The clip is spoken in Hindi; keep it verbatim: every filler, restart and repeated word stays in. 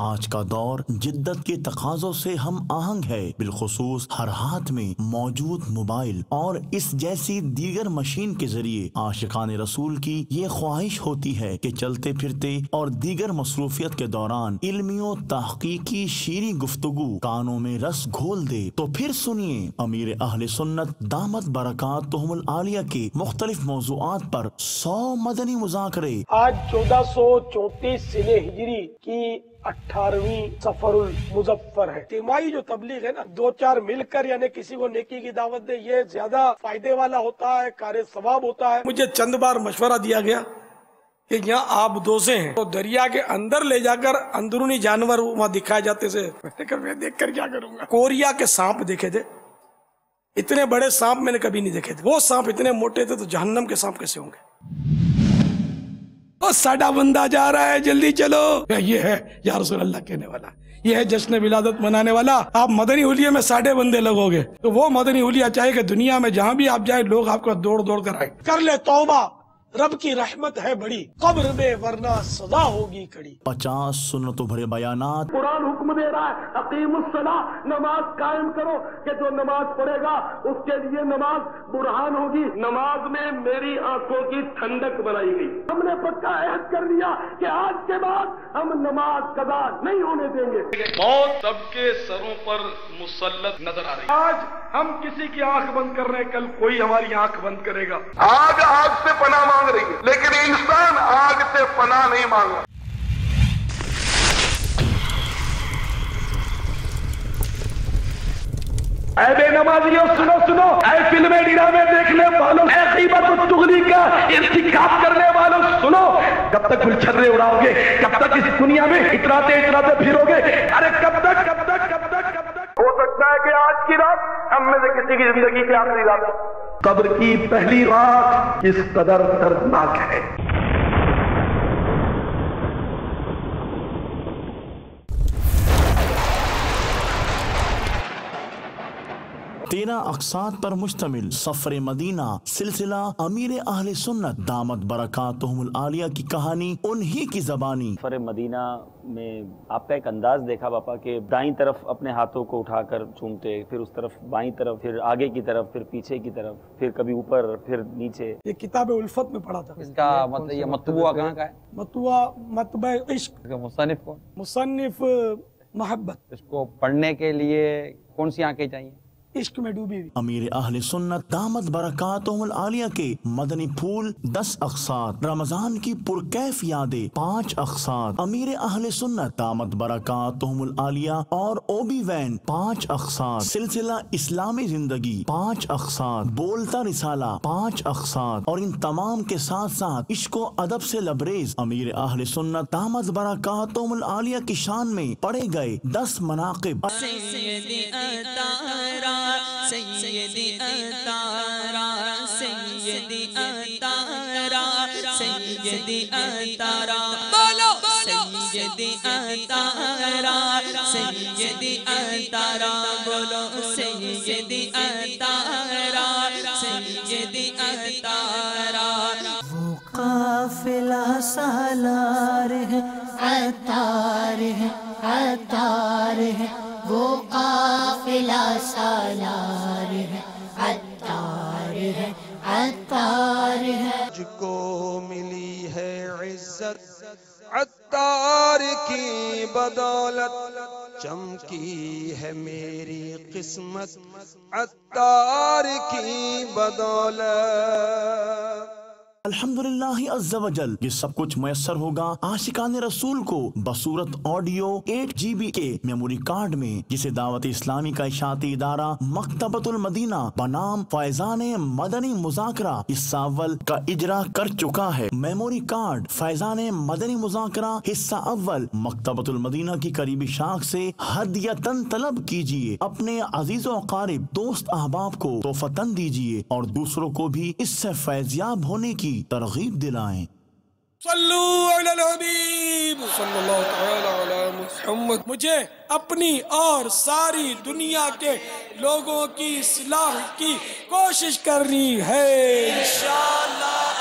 आज का दौर जिद्दत के तकाजों से हम आहंग है। बिलखुसूस हर हाथ में मौजूद मोबाइल और इस जैसी दीगर मशीन के जरिए आशिकान रसूल की ये ख्वाहिश होती है कि चलते फिरते और दीगर मसरूफियत के दौरान इल्मियों तहकीकी शीरी गुफ्तगू कानों में रस घोल दे। तो फिर सुनिए अमीर अहले सुन्नत दामत बरकात तोहमुल आलिया के मुख्तलिफ मौज़ूआत पर सौ मदनी मुज़ाकरे। आज चौदह सौ चौतीस सने हिजरी की अठारहवीं सफरुल मुजफ्फर है। तिमाही जो तबलीग है ना, दो चार मिलकर यानी किसी को नेकी की दावत दे, ये ज्यादा फायदे वाला होता है, कार्य सवाब होता है। मुझे चंद बार मशवरा दिया गया कि यहाँ आप दोसे हैं तो दरिया के अंदर ले जाकर अंदरूनी जानवर वहाँ दिखाए जाते से मैं देख कर क्या करूँगा। कोरिया के सांप देखे थे, इतने बड़े सांप मैंने कभी नहीं देखे थे। वो सांप इतने मोटे थे तो जहन्नम के सांप कैसे होंगे। साडा बंदा जा रहा है, जल्दी चलो। ये है या रसूल अल्लाह कहने वाला, ये है जश्न विलादत मनाने वाला। आप मदनी हुलिया में साढ़े बंदे लगोगे तो वो मदनी हुलिया चाहे कि दुनिया में जहाँ भी आप जाए लोग आपको दौड़ दौड़ कर आए। कर ले तौबा, रब की रहमत है बड़ी, कब्र में वरना सदा होगी कड़ी। पचास सुन्नतों भरे बयानात। कुरान हुक्म दे रहा है अक़ीमुस्सलाह, नमाज कायम करो, कि जो नमाज पढ़ेगा उसके लिए नमाज बुरहान होगी। नमाज में मेरी आंखों की ठंडक बनाई गई। हमने पक्का अहद कर लिया कि आज के बाद हम नमाज कदा नहीं होने देंगे। मौत सबके सरों पर मुसल्लत नजर आ रही। आज हम किसी की आंख बंद कर रहे हैं, कल कोई हमारी आंख बंद करेगा। आज आग से पनाह मांग रही है, लेकिन इंसान आग से पनाह नहीं मांग रहा। ऐ बेनमाजियों सुनो सुनो, ऐ फिल्में ड्रामे देखने वालों, ऐ ग़ीबत तुग़ली का इर्तिकाब करने वालों सुनो। कब तक गुलछर्रे उड़ाओगे, कब तक इस दुनिया में इतराते इतराते फिरोगे? अरे कब तक कब तक कब तक कब तक हो सकता है कि आज की रात हम में से किसी की जिंदगी की आखिरी रात। कब्र की पहली रात किस कदर दर्दनाक है। तेरह अकसात पर मुश्तमिल सफर मदीना सिलसिला अमीर अहले सुन्नत दामत बरकातुहुमुल आलिया की कहानी उन्हीं की ज़बानी। सफर मदीना में आपका एक अंदाज देखा बापा के दाईं तरफ अपने हाथों को उठाकर चूमते, फिर उस तरफ बाईं तरफ, फिर आगे की तरफ, फिर पीछे की तरफ, फिर कभी ऊपर फिर नीचे। ये किताब उल्फत में पढ़ा था। इसका मतलब ये मतबुआ कहाँ का है? मतबुआ मतबा इश्क। मुसन्निफ कौन? मुसन्निफ मोहब्बत। इसको पढ़ने के लिए कौन सी आंखें चाहिए? इश्क में डूबी हुई। अमीर अहले सुन्नत दामत बरकातुहुल आलिया के मदनी फूल दस अकसात, रमजान की पुरकैफ यादें पाँच अकसात, अमीर अहले सुन्नत दामत बरकातुहुल आलिया और ओबी वैन पाँच अकसात, सिलसिला इस्लामी जिंदगी पाँच अकसात, बोलता रिसाला पाँच अकसात, और इन तमाम के साथ साथ इश्को अदब से लबरेज अमीर अहले सुन्नत दामत बरकातुहुल आलिया की शान में पढ़े गए दस मनाकिब। सैयदी अतारा सैयदी अतारा सैयदी अतारा बोलो सैयदी अतारा सैयदी अतारा बोलो सैयदी अतारा सैयदी अतारा। वो काफिला सालार है अतार है अतार है, वो काफिला सालार है अतार है अतार है। जिसको मिली है इज्जत अतार की बदौलत, चमकी है मेरी किस्मत अतार की बदौलत। अल्हम्दुलिल्लाह अज़्ज़ा वजल ये सब कुछ मैसर होगा आशिकाने रसूल को बसूरत ऑडियो आठ जी बी के मेमोरी कार्ड में, जिसे दावत इस्लामी का इशाती इदारा मकतबतुल मदीना बनाम फैजाने मदनी मुज़ाकरा हिस्सा अव्वल का इजरा कर चुका है। मेमोरी कार्ड फैजाने मदनी मुज़ाकरा हिस्सा अव्वल मकतबतुल मदीना की करीबी शाख से हदियतन तलब कीजिए। अपने अजीज व अकारिब दोस्त अहबाब को तोहफतन दीजिए और दूसरों को भी इससे फैज़याब होने की तरगीब दिलाएं। सल्लू अलल हबीब सल्लल्लाहु तआला अला मुहम्मद। मुझे अपनी और सारी दुनिया के लोगों की इस्लाह की कोशिश करनी है इंशाअल्लाह।